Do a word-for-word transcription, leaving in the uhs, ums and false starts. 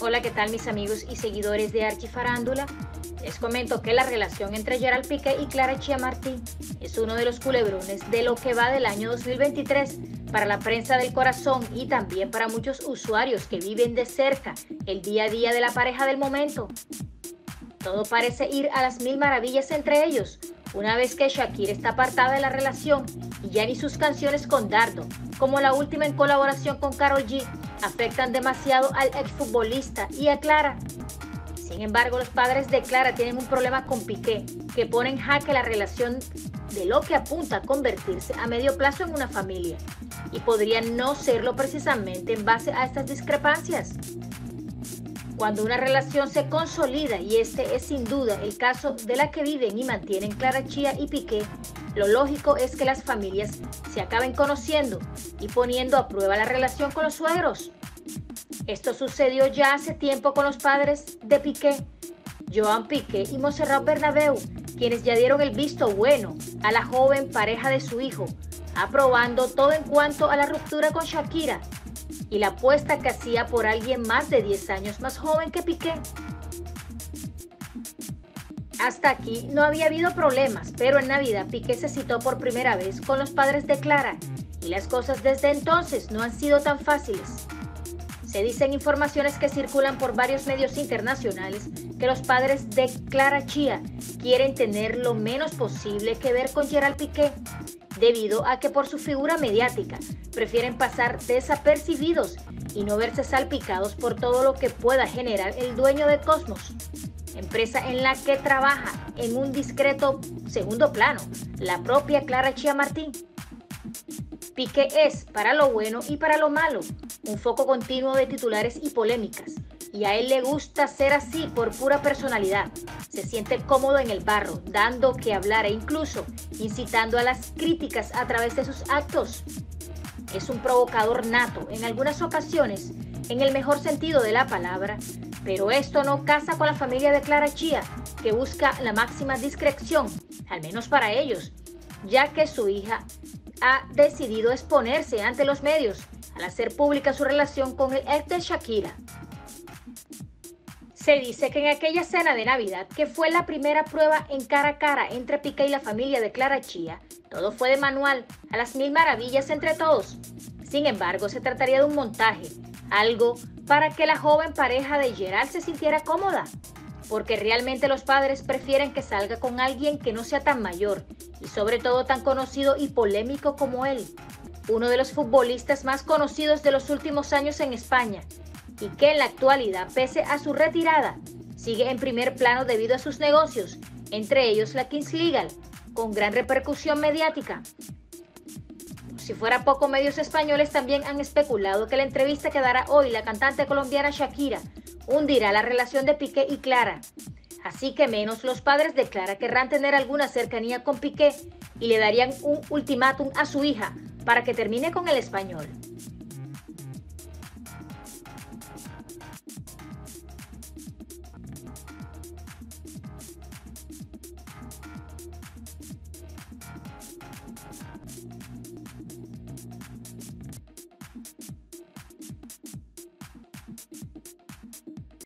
Hola, ¿qué tal mis amigos y seguidores de Archifarándula? Les comento que la relación entre Gerard Piqué y Clara Chía Martín es uno de los culebrones de lo que va del año dos mil veintitrés para la prensa del corazón y también para muchos usuarios que viven de cerca el día a día de la pareja del momento. Todo parece ir a las mil maravillas entre ellos, una vez que Shakira está apartada de la relación y ya ni sus canciones con Dardo, como la última en colaboración con Karol G, afectan demasiado al exfutbolista y a Clara. Sin embargo, los padres de Clara tienen un problema con Piqué, que pone en jaque la relación de lo que apunta a convertirse a medio plazo en una familia, y podría no serlo precisamente en base a estas discrepancias. Cuando una relación se consolida, y este es sin duda el caso de la que viven y mantienen Clara Chía y Piqué, lo lógico es que las familias se acaben conociendo y poniendo a prueba la relación con los suegros. Esto sucedió ya hace tiempo con los padres de Piqué, Joan Piqué y Monserrat Bernabéu, quienes ya dieron el visto bueno a la joven pareja de su hijo, aprobando todo en cuanto a la ruptura con Shakira y la apuesta que hacía por alguien más de diez años más joven que Piqué. Hasta aquí no había habido problemas, pero en Navidad Piqué se citó por primera vez con los padres de Clara y las cosas desde entonces no han sido tan fáciles. Se dicen informaciones que circulan por varios medios internacionales que los padres de Clara Chía quieren tener lo menos posible que ver con Gerard Piqué, debido a que por su figura mediática prefieren pasar desapercibidos y no verse salpicados por todo lo que pueda generar el dueño de Cosmos, empresa en la que trabaja en un discreto segundo plano la propia Clara Chía Martín. Piqué es, para lo bueno y para lo malo, un foco continuo de titulares y polémicas, y a él le gusta ser así por pura personalidad. Se siente cómodo en el barro, dando que hablar e incluso incitando a las críticas a través de sus actos. Es un provocador nato, en algunas ocasiones, en el mejor sentido de la palabra, pero esto no casa con la familia de Clara Chía, que busca la máxima discreción, al menos para ellos, ya que su hija ha decidido exponerse ante los medios al hacer pública su relación con el ex de Shakira. Se dice que en aquella cena de Navidad, que fue la primera prueba en cara a cara entre Piqué y la familia de Clara Chía, todo fue de manual, a las mil maravillas entre todos. Sin embargo, se trataría de un montaje, algo para que la joven pareja de Gerard se sintiera cómoda, porque realmente los padres prefieren que salga con alguien que no sea tan mayor y sobre todo tan conocido y polémico como él, uno de los futbolistas más conocidos de los últimos años en España, y que en la actualidad, pese a su retirada, sigue en primer plano debido a sus negocios, entre ellos la Kings League, con gran repercusión mediática. Por si fuera poco, medios españoles también han especulado que la entrevista que dará hoy la cantante colombiana Shakira hundirá la relación de Piqué y Clara. Así que menos los padres de Clara querrán tener alguna cercanía con Piqué y le darían un ultimátum a su hija para que termine con el español.